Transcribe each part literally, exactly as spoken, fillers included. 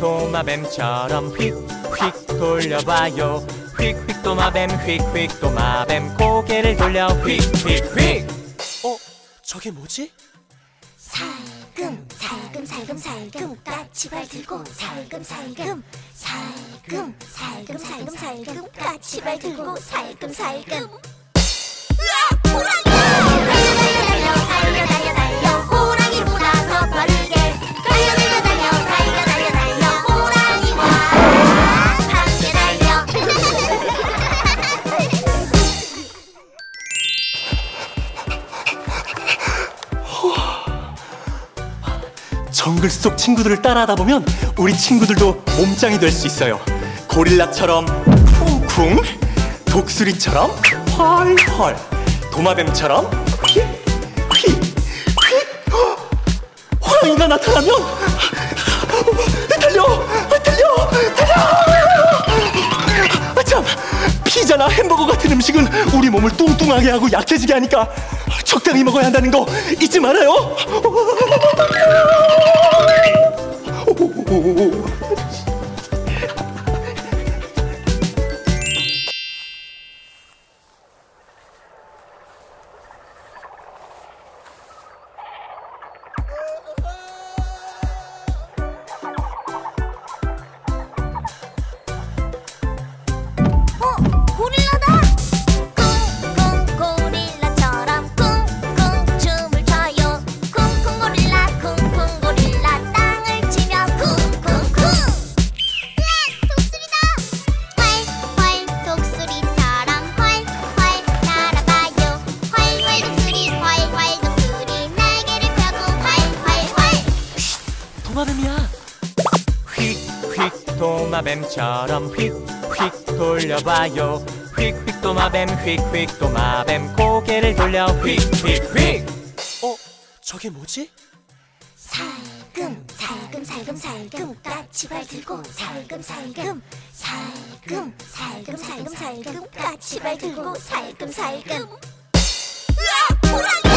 도마뱀처럼 휙휙 돌려봐요. 휙휙 도마뱀 휙휙 도마뱀 고개를 돌려 휙휙휙. 어? 저게 뭐지? 살금 살금 살금 살금 까치발 들고 살금 살금 살금 살금 살금 살금 까치발 들고 살금 살금. 으악! 호랑이! 정글 속 친구들을 따라하다 보면 우리 친구들도 몸짱이 될 수 있어요. 고릴라처럼 쿵쿵, 독수리처럼 펄펄, 도마뱀처럼 휙, 휙, 휙. 호랑이가 나타나면 달려, 달려, 달려. 아참, 피자나 햄버거 같은 음식은 우리 몸을 뚱뚱하게 하고 약해지게 하니까 적당히 먹어야 한다는 거 잊지 말아요. 도마뱀처럼 휙휙 돌려봐요. 휙휙 도마뱀 휙휙 도마뱀 고개를 돌려 휙휙휙. 어? 저게 뭐지? 살금 살금 살금 살금 까치발 들고 살금 살금 살금 살금 살금 살금 까치발 들고 살금 살금. 으악! 호랑이!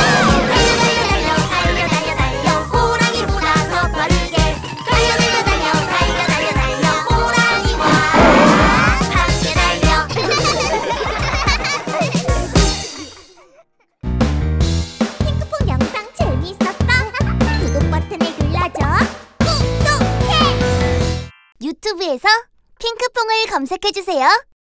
유튜브에서 핑크퐁을 검색해주세요.